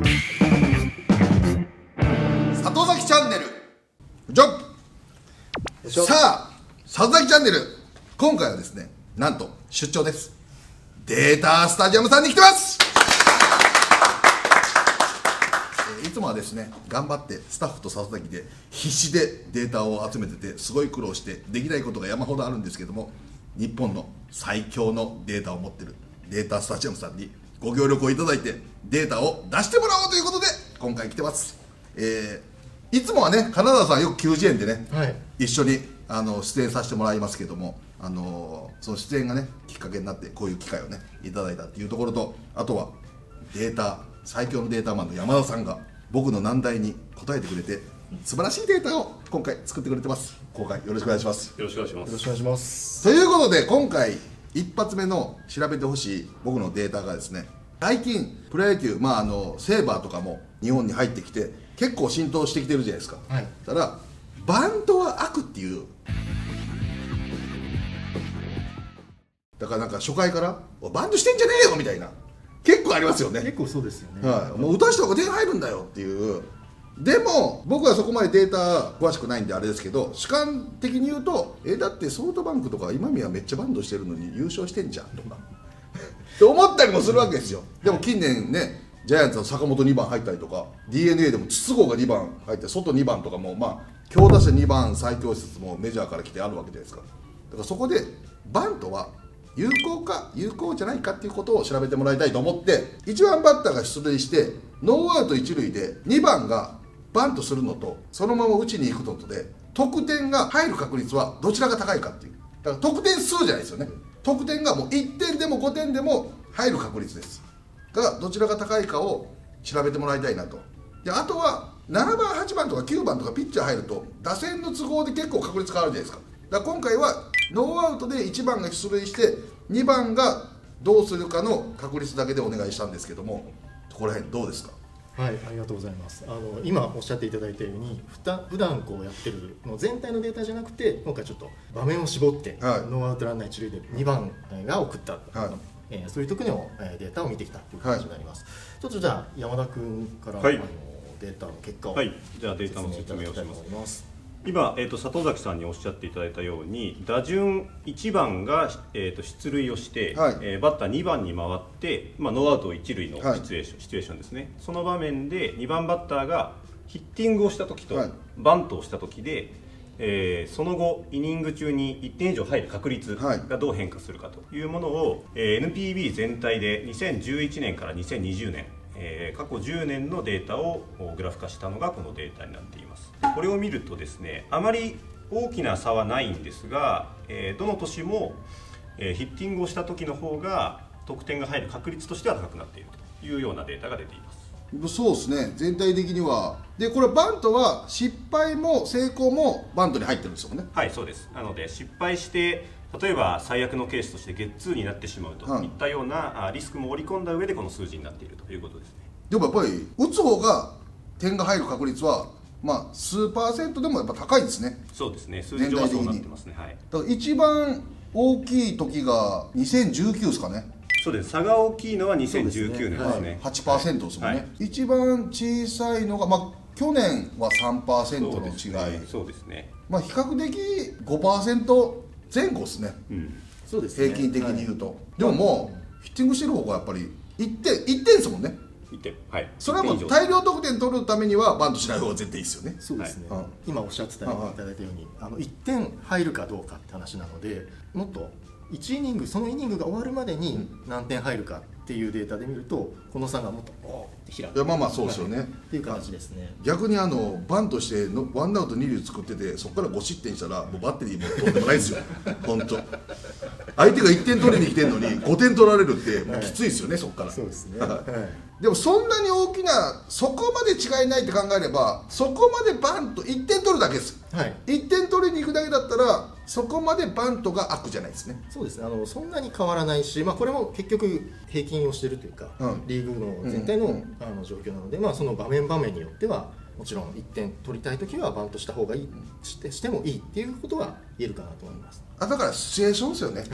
里崎チャンネルジョブ。さあ、里崎チャンネル、今回はですね、なんと出張です。データスタジアムさんに来てます。いつもはですね、頑張ってスタッフと里崎で必死でデータを集めてて、すごい苦労してできないことが山ほどあるんですけども、日本の最強のデータを持ってるデータスタジアムさんにご協力をいただいてデータを出してもらおうということで今回来てます。いつもはね、金沢さんよく90円でね、はい、一緒に出演させてもらいますけども、その出演がねきっかけになってこういう機会をねいただいたっていうところと、あとはデータ最強のデータマンの山田さんが僕の難題に答えてくれて、素晴らしいデータを今回作ってくれてます。今回よろしくお願いします。よろしくお願いします。よろしくお願いします。ということで、今回一発目の調べてほしい僕のデータがですね、最近プロ野球、セーバーとかも日本に入ってきて結構浸透してきてるじゃないですか、はい、ただバントは悪っていう、だからなんか初回からバントしてんじゃねえよみたいな、結構ありますよね。結構そうですよね、はい、もう打たした方が点入るんだよっていう。でも僕はそこまでデータ詳しくないんであれですけど、主観的に言うと、だってソフトバンクとか今宮めっちゃバントしてるのに優勝してんじゃんとかって思ったりもするわけですよ。でも近年ね、ジャイアンツの坂本2番入ったりとか、 DeNA でも筒香が2番入って外2番とかも、強打者2番最強説もメジャーから来てあるわけじゃないですか。だからそこでバントは有効か有効じゃないかっていうことを調べてもらいたいと思って、1番バッターが出塁してノーアウト1塁で2番がバントするのとそのまま打ちに行くのとで、得点が入る確率はどちらが高いかっていう。だから得点数じゃないですよね。得点がもう1点でも5点でも入る確率ですが、どちらが高いかを調べてもらいたいなと。で、あとは7番8番とか9番とかピッチャー入ると打線の都合で結構確率変わるじゃないですか。だから今回はノーアウトで1番が出塁して2番がどうするかの確率だけでお願いしたんですけども、この辺どうですか？はい、ありがとうございます。今おっしゃっていただいたように、普段こうやってるの全体のデータじゃなくて、今回ちょっと場面を絞って、はい、ノーアウトランナー一塁で2番が送った、はい、そういう時のデータを見てきたという感じになります、はい、ちょっとじゃあ山田君から、はい、データの結果を、はい、じゃあデータの説明をします。今、里崎さんにおっしゃっていただいたように、打順1番が、出塁をして、はい、バッター2番に回って、ノーアウト1塁のシチュエーションですね。その場面で2番バッターがヒッティングをした時と、はい、バントをした時で、その後イニング中に1点以上入る確率がどう変化するかというものを、NPB 全体で2011年から2020年過去10年のデータをグラフ化したのがこのデータになっています。これを見るとですね、あまり大きな差はないんですが、どの年もヒッティングをした時の方が得点が入る確率としては高くなっているというようなデータが出ています。そうですね、全体的には。で、これバントは失敗も成功もバントに入ってるんですよね。はい、そうです。なので失敗して例えば最悪のケースとしてゲッツーになってしまうといったようなリスクも織り込んだ上でこの数字になっているということですね。でもやっぱり打つ方が点が入る確率は数パーセントでもやっぱ高いですね。そうですね、数字上はそうなってますね。はい、だから一番大きい時が2019ですかね。そうです、差が大きいのは2019年ですね。 8% ですもんね。一番小さいのが去年は 3% の違い。そうですね、比較的 5%前後ですね、平均的に言うと。でももうヒッティングしてる方がやっぱり1点ですもんね。1点、はい。それはもう大量得点取るためにはバントしない方が絶対いいですよね。そうですね、今おっしゃっていただいたように1点入るかどうかって話なので、もっと1イニングそのイニングが終わるまでに何点入るかっていうデータで見ると、この差がもっとおーって開く。そうですよねっていう感じですね。逆にバントしてワンアウト二塁作ってて、そこから5失点したらもうバッテリーもとんでもないですよ本当。相手が1点取りに来てるのに5点取られるってもうきついですよね、そこから。そうですね、でもそんなに大きなそこまで違いないって考えれば、そこまでバント1点取るだけです。1点取りに行くだけだったらそこまでバントが悪じゃないですね。そうですね、そんなに変わらないし、これも結局平均をしてるというか、リーグの全体の状況なので、その場面場面によってはもちろん1点取りたい時はバントした方がいい、してもいいっていうことは言えるかなと思います。だからシチュエーションですよね。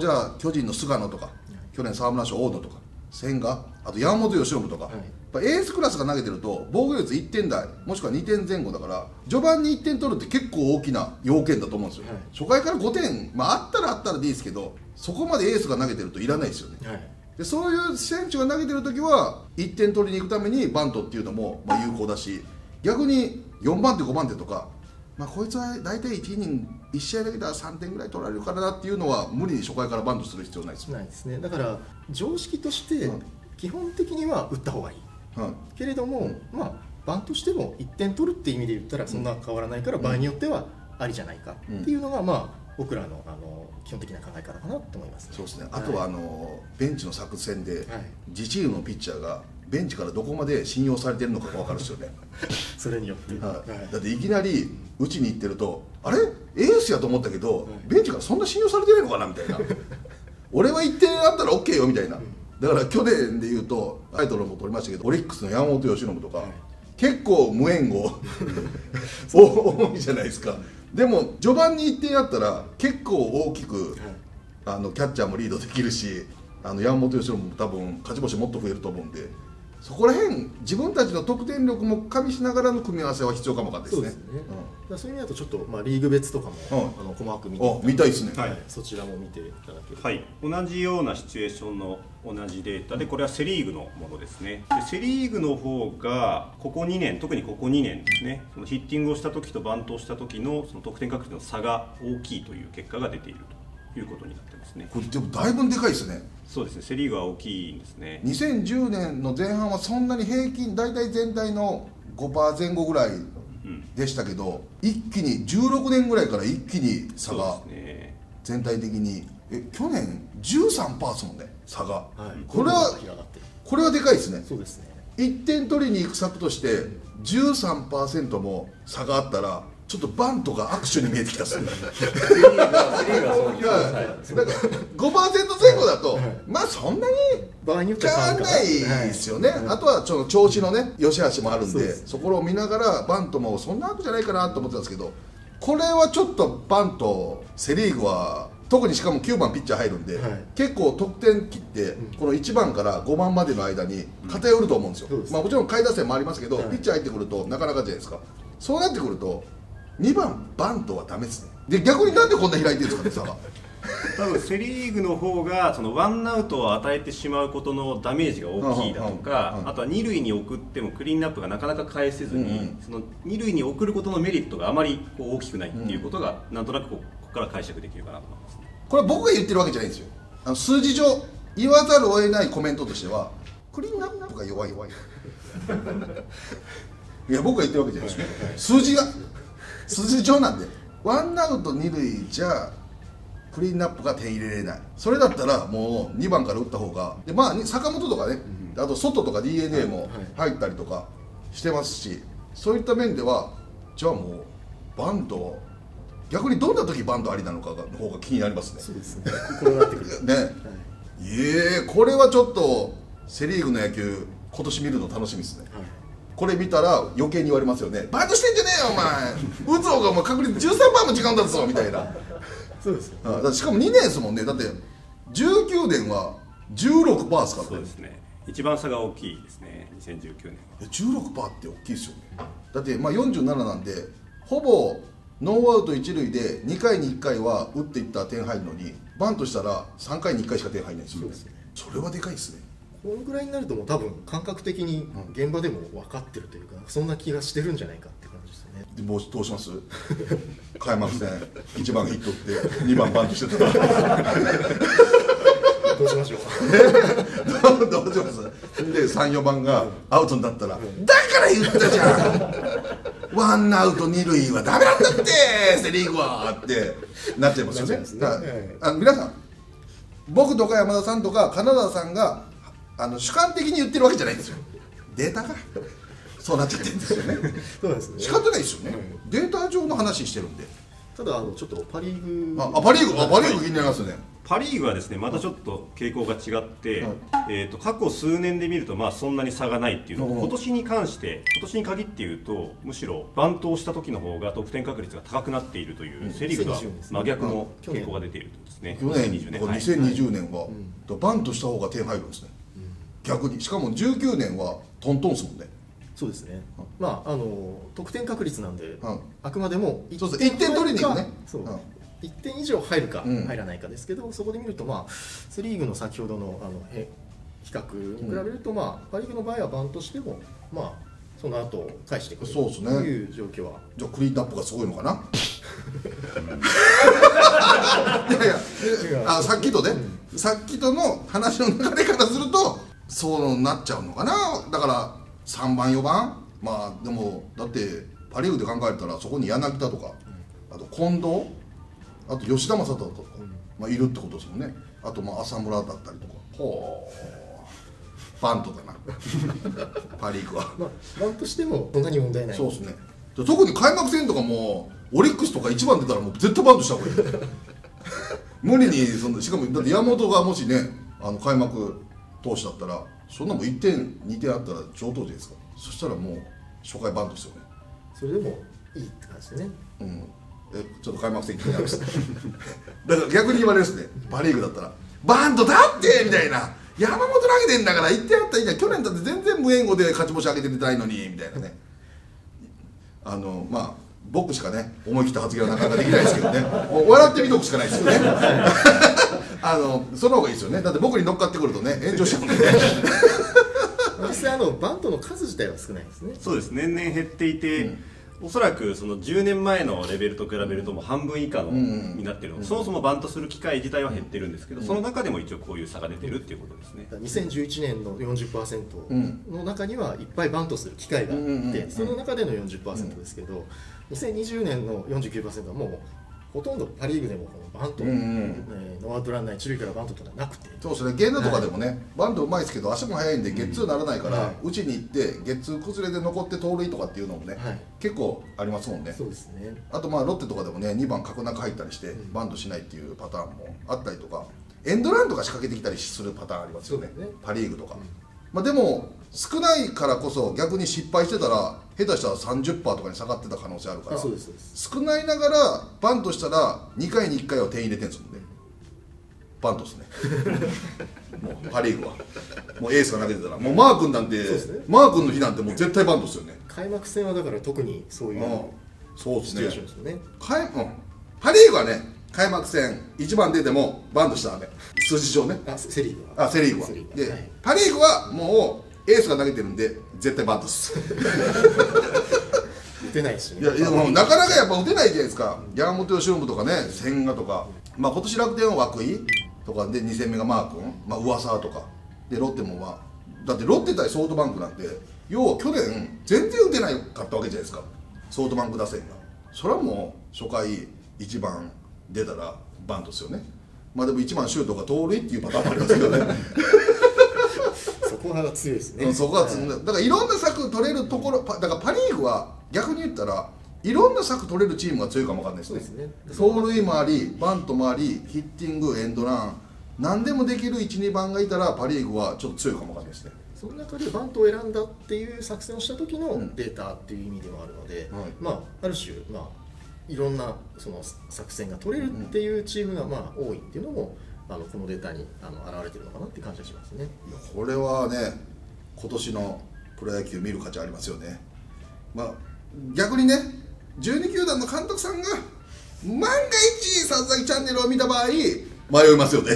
じゃあ巨人の菅野とか、去年沢村賞大野とか、千賀、あと山本由伸とか、エースクラスが投げてると防御率1点台もしくは2点前後だから序盤に1点取るって結構大きな要件だと思うんですよ、はい、初回から5点、まあ、あったらでいいですけどそこまでエースが投げてるといらないですよね、はい、でそういう選手が投げてるときは1点取りに行くためにバントっていうのもまあ有効だし逆に4番手5番手とか、まあ、こいつは大体1イニング1試合だけでは3点ぐらい取られるからなっていうのは無理に初回からバントする必要ないですよね。ないですね。だから常識として基本的には打った方がいい、うん、けれども、まあ、バントしても1点取るっていう意味で言ったらそんな変わらないから、うん、場合によってはありじゃないかっていうのが、まあ、僕らの、基本的な考え方かなと思いますね。そうですね。あとはベンチの作戦で、はい、自チームのピッチャーがベンチからどこまで信用されてるのかが分かるんですよねそれによって、はいはい、だっていきなり打ちに行ってるとあれエースやと思ったけど、はい、ベンチからそんな信用されてないのかなみたいな俺は1点あったら OK よみたいな、うん、だから去年でいうとタイトルも取りましたけどオリックスの山本由伸とか、はい、結構無援護多いじゃないですか。でも序盤に1点あったら結構大きく、はい、キャッチャーもリードできるし山本由伸も多分勝ち星もっと増えると思うんでそこら辺自分たちの得点力も加味しながらの組み合わせは必要かもわかんないですね。そういう意味だとちょっと、まあ、リーグ別とかも、うん、細かく見たいですね、はい、そちらも見ていただけると、はい、同じようなシチュエーションの同じデータでこれはセ・リーグのものですね。でセ・リーグの方がここ2年特にここ2年ですねそのヒッティングをした時とバントをした時 その得点確率の差が大きいという結果が出ているということになってますね。これでもだいぶでかいですね。そうですね、セ・リーグは大きいんですね。2010年の前半はそんなに平均大体全体の 5% 前後ぐらいでしたけど、うん、一気に16年ぐらいから一気に差が全体的に、去年 13% ですもんね差が、はい、これはでかいですね。そうですね。1点取りに行く策として 13% も差があったらちょっとバントが握手に見えてきたっすね。5% 前後だと、まあそんなに変わらないですよね。あとはちょっと調子のね、良し悪しもあるんで、そこを見ながらバントもそんな悪じゃないかなと思ってたんですけど、これはちょっとバント、セ・リーグは特にしかも9番ピッチャー入るんで、結構得点切って、この1番から5番までの間に偏ると思うんですよ。まあもちろん下位打線もありますけど、ピッチャー入ってくるとなかなかじゃないですか。そうなってくると2番バントはダメですね。で逆になんでこんな開いてるんですかね多分セ・リーグの方がそのワンアウトを与えてしまうことのダメージが大きいだとかあとは二塁に送ってもクリーンナップがなかなか返せずにその二塁に送ることのメリットがあまりこう大きくないっていうことがなんとなくここから解釈できるかなと思います。これは僕が言ってるわけじゃないんですよ。数字上言わざるを得ないコメントとしてはクリーンナップが弱いいや僕が言ってるわけじゃないですよ。数字が通常なんでワンアウト二塁じゃクリーンナップが点入れれないそれだったらもう2番から打った方がで、まあ、坂本とかね、うん、あと外とか DeNA も入ったりとかしてますしそういった面ではじゃあもうバント逆にどんな時バントありなのかの方が気になりますね。そうですね心がってくるね、はい、これはちょっとセ・リーグの野球今年見るの楽しみですね、はいこれ見たら余計に言われますよね。バントしてんじゃねえよお前打つ方が確率 13% も時間経つぞみたいな。そうですよ、ね、しかも2年ですもんね。だって19年は 16% ですからね。そうですね一番差が大きいですね2019年は 16% って大きいですよね。だってまあ47なんでほぼノーアウト1塁で2回に1回は打っていったら点入るのにバントしたら3回に1回しか点入らないですよね。それはでかいですね。このぐらいになるともう多分感覚的に現場でも分かってるというか、うん、そんな気がしてるんじゃないかって感じですね。でもうどうします開幕戦1番ヒットって2番バントしてたらどうしましょうどうしますで34番がアウトになったら、うん、だから言ったじゃんワンアウト二塁はダメなんだってセ・リーグはってなっちゃいますよね。皆さん僕とか山田さんとか金沢さんが主観的に言ってるわけじゃないんですよ。データがそうなっちゃってるんですよね。そうですね仕方ないですよね、うん、データ上の話してるんで。ただちょっとパ・リーグパ・リーグ気になりますよね。パ・リーグはですねまたちょっと傾向が違って、はい、過去数年で見るとまあそんなに差がないっていうのと、はい、今年に限って言うとむしろバントをした時の方が得点確率が高くなっているという、うん、セ・リーグが真逆の傾向が出ているとですね。去年2020年はバントした方が点入るんですね。逆にしかも19年はトントンですもんね。そうですね、まあ得点確率なんで、あくまでも1点取りに行くね、1点以上入るか入らないかですけど、そこで見ると、セ・リーグの先ほどの比較に比べると、パ・リーグの場合はバントしても、その後返してくるという状況は。じゃあ、クリーンナップがすごいのかな。いやいや、さっきとの話の流れからすると、そうなっちゃうのかな。だから3番4番、まあでもだってパ・リーグで考えたらそこに柳田とか、あと近藤、あと吉田正尚とか、いるってことですもんね。あと浅村だったりとか。ほう、バントだな。パ・リーグは、バントしてもそんなに問題ない。そうですね。特に開幕戦とかもオリックスとか1番出たらもう絶対バントした方がいい。無理にその、しかもだって山本がもしね、開幕投手だったら。そんなもん1点、2点あったら上等じゃないですか。そしたらもう初回バントですよね。それでもいいって感じですね。うん。ちょっと開幕戦気になりました。だから逆に言われるんですね。パ・リーグだったらバントだってみたいな。山本投げてんだから1点あったらいいじゃん。去年だって全然無援護で勝ち星上げてみたいのにみたいなね。まあ僕しかね思い切った発言はなかなかできないですけどね。もう笑ってみとくしかないですよね。その方がいいですよね。だって僕に乗っかってくるとね、炎上しちゃうんでね。実際バントの数自体は少ないですね。そうです、年々減っていて、おそらくその10年前のレベルと比べるともう半分以下のになってるので、そもそもバントする機会自体は減ってるんですけど、その中でも一応こういう差が出てるっていうことですね。2011年の 40% の中にはいっぱいバントする機会があって、その中での 40% ですけど、2020年の 49% はもうほとんどパ・リーグでもバント、ノーアウトランナー一塁からバントとかなくて、そうですね、ゲームとかでもね、バントうまいですけど、足も速いんで、ゲッツーならないから、打ちに行って、ゲッツー崩れで残って盗塁とかっていうのもね、結構ありますもんね、あとロッテとかでもね、2番、角中入ったりして、バントしないっていうパターンもあったりとか、エンドランとか仕掛けてきたりするパターンありますよね、パ・リーグとか。でも、少ないからこそ、逆に失敗してたら、下手したら 30% とかに下がってた可能性あるから、少ないながらバントしたら2回に1回は点入れてるんですもんね。バントですね。もうパ・リーグはもうエースが投げてたら、もうマー君なんて、マー君の日なんてもう絶対バントですよね。開幕戦はだから特にそういうシチュエーションですよね。パ・リーグはね、開幕戦1番出てもバントしたらダメ、数字上ね。セ・リーグは、セ・リーグはで、パ・リーグはもうエースが投げてるんで絶対バントする。打てないし、ね、いやいや、もうなかなかやっぱ打てないじゃないですか。山本由伸とかね、千賀とか、今年楽天は涌井とかで2戦目がマー君、上沢とかで、ロッテもだってロッテ対ソフトバンクなんて、要は去年全然打てないかったわけじゃないですか、ソフトバンク打線が。それはもう初回1番出たらバントですよね。でも1番シュートが盗塁っていうパターンもありますけどね。そこが強いですね。そこが強い。だからいろんな策取れるところ、だからパ・リーグは逆に言ったらいろんな策取れるチームが強いかもわかんないですね。走塁もあり、バントもあり、ヒッティング、エンドラン、何でもできる 1,2 番がいたらパ・リーグはちょっと強いかもわかんないですね。その中でバントを選んだっていう作戦をした時のデータっていう意味ではあるので、ある種いろんなその作戦が取れるっていうチームが多いっていうのも、このデータに表れてるのかなって感じがしますね。いや、これはね、今年のプロ野球見る価値ありますよね。逆にね、12球団の監督さんが万が一佐々木チャンネルを見た場合迷いますよね。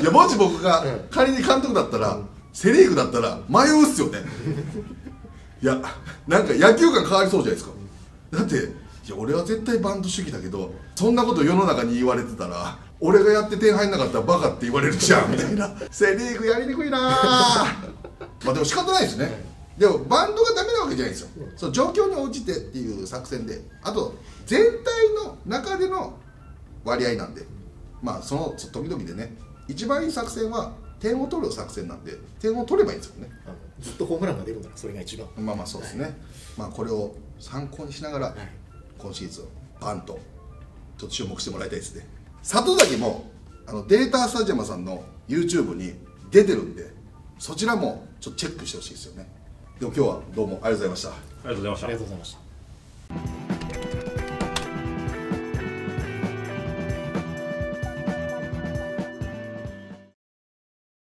いや、もし僕が仮に監督だったら、セ・リーグだったら迷うっすよね。いや、なんか野球観変わりそうじゃないですか。だっていや、俺は絶対バント主義だけど、そんなこと世の中に言われてたら、俺がやって点入んなかったらバカって言われるじゃんみたいな。セ・リーグやりにくいな。でも仕方ないですね。でもバントがダメなわけじゃないですよ。その状況に応じてっていう作戦で、あと全体の中での割合なんで、その時々でね、一番いい作戦は点を取る作戦なんで、点を取ればいいんですよね。ずっとホームランが出るならそれが一番。そうですね。これを参考にしながら。今シーズンバントちょっと注目してもらいたいですね。里崎もデータスタジアムさんの YouTube に出てるんで、そちらもちょっとチェックしてほしいですよね。でも今日はどうもありがとうございました。ありがとうございました。